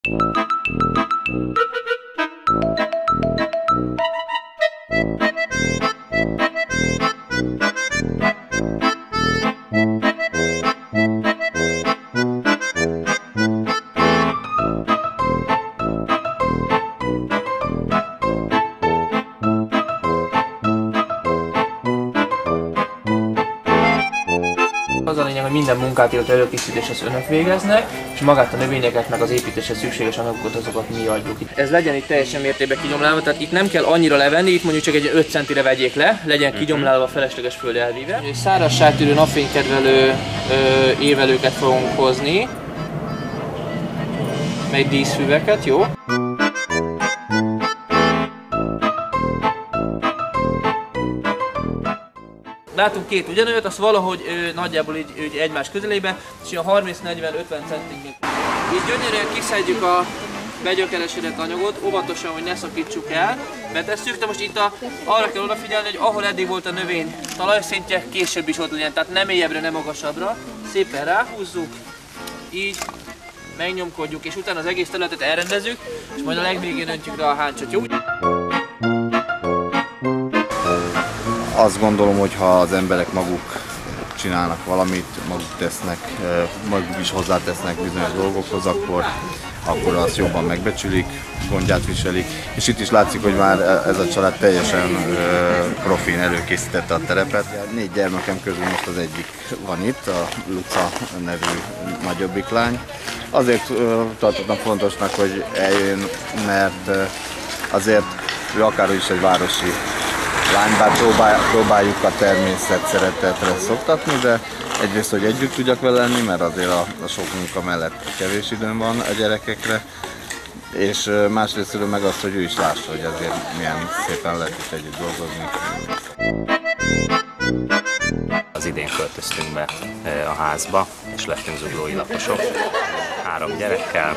Az a lényeg, hogy minden munkát, illetve előkészítést az önök végeznek, és magát a növényeket, meg az építéshez szükséges anyagokat, azokat mi adjuk. Ez legyen itt teljesen mértékben kigyomlálva, tehát itt nem kell annyira levenni, itt mondjuk csak egy 5 centire vegyék le, legyen kigyomlálva a felesleges föld elvíve. Szárazságtűrő, napfénykedvelő évelőket fogunk hozni, meg díszfüveket, jó? Látunk két ugyanőt, azt valahogy nagyjából így egymás közelébe, és a 30-40-50 centig. Így gyönyörűen kiszedjük a begyökeresedett anyagot, óvatosan, hogy ne szakítsuk el, betesszük, de most itt arra kell odafigyelni, hogy ahol eddig volt a növény talajszintje, később is ott legyen, tehát nem mélyebbre, nem magasabbra. Szépen ráhúzzuk, így megnyomkodjuk, és utána az egész területet elrendezzük, és majd a legvégén öntjük rá a háncsot, jó? Azt gondolom, hogy ha az emberek maguk csinálnak valamit, maguk tesznek, maguk is hozzátesznek bizonyos dolgokhoz, akkor azt jobban megbecsülik, gondját viselik. És itt is látszik, hogy már ez a család teljesen profin előkészítette a terepet. 4 gyermekem közül most az egyik van itt, a Luca nevű nagyobbik lány. Azért tartottam fontosnak, hogy eljön, mert azért ő akárhogy is egy városi lány, bár próbáljuk a természet szeretetre szoktatni, de egyrészt, hogy együtt tudjak vele lenni, mert azért a sok munka mellett kevés időm van a gyerekekre, és másrészt meg azt, hogy ő is lássa, hogy azért milyen szépen lehet itt együtt dolgozni. Az idén költöztünk be a házba, és lettünk zuglói lakosok. 3 gyerekkel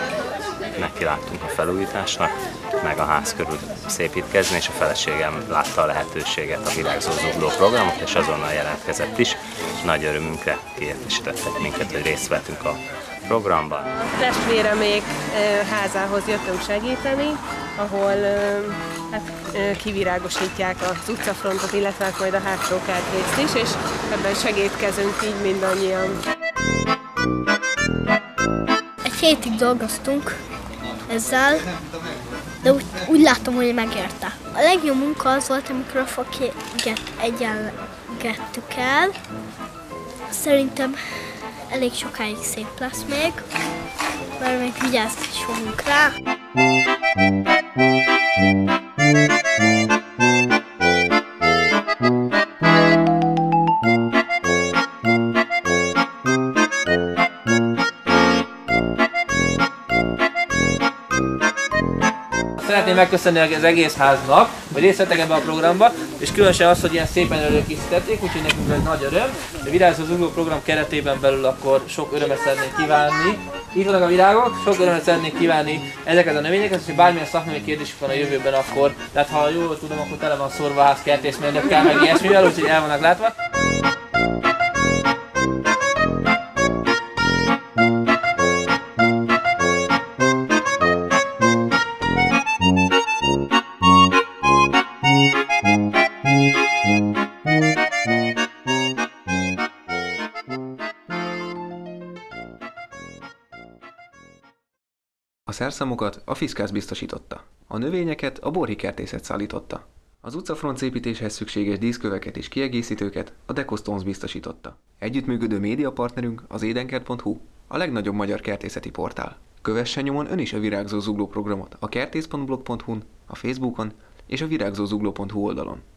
nekilágtunk a felújításnak, meg a ház körül szépítkezni, és a feleségem látta a lehetőséget, a Virágzó Zugló programot, és azonnal jelentkezett is. Nagy örömünkre kiértesítettek minket, hogy részt vettünk a programban. A testvéremék házához jöttünk segíteni, ahol kivirágosítják az utcafrontot, illetve majd a hátsó kertrészt is, és ebben segítkezünk így mindannyian. Egy hétig dolgoztunk ezzel, de úgy látom, hogy megérte. A legjobb munka az volt, amikor a fakéket egyengettük el. Szerintem elég sokáig szép lesz még, mert még vigyázni is fogunk rá. Szeretném megköszönni az egész háznak, hogy részt vettek ebben a programban, és különösen azt, hogy ilyen szépen előkészítették, úgyhogy nekünk egy nagy öröm. A Virágzó Zugló program keretében belül akkor sok örömet szeretnék kívánni. Itt vannak a virágok, sok örömet szeretnék kívánni ezeket a növényeket, és hogy bármilyen szakmai kérdésük van a jövőben, akkor, tehát ha jól tudom, akkor tele van szorva a ház kertészmérnökkel, meg ilyesmivel, úgyhogy el vannak látva. A szerszámokat a Fiskász biztosította, a növényeket a Borhy Kertészet szállította, az utcafrontszépítéshez szükséges díszköveket és kiegészítőket a Decostones biztosította. Együttműködő médiapartnerünk az édenkert.hu, a legnagyobb magyar kertészeti portál. Kövessen nyomon ön is a Virágzó Zugló programot a kertész.blog.hu-n, a Facebookon és a virágzózugló.hu oldalon.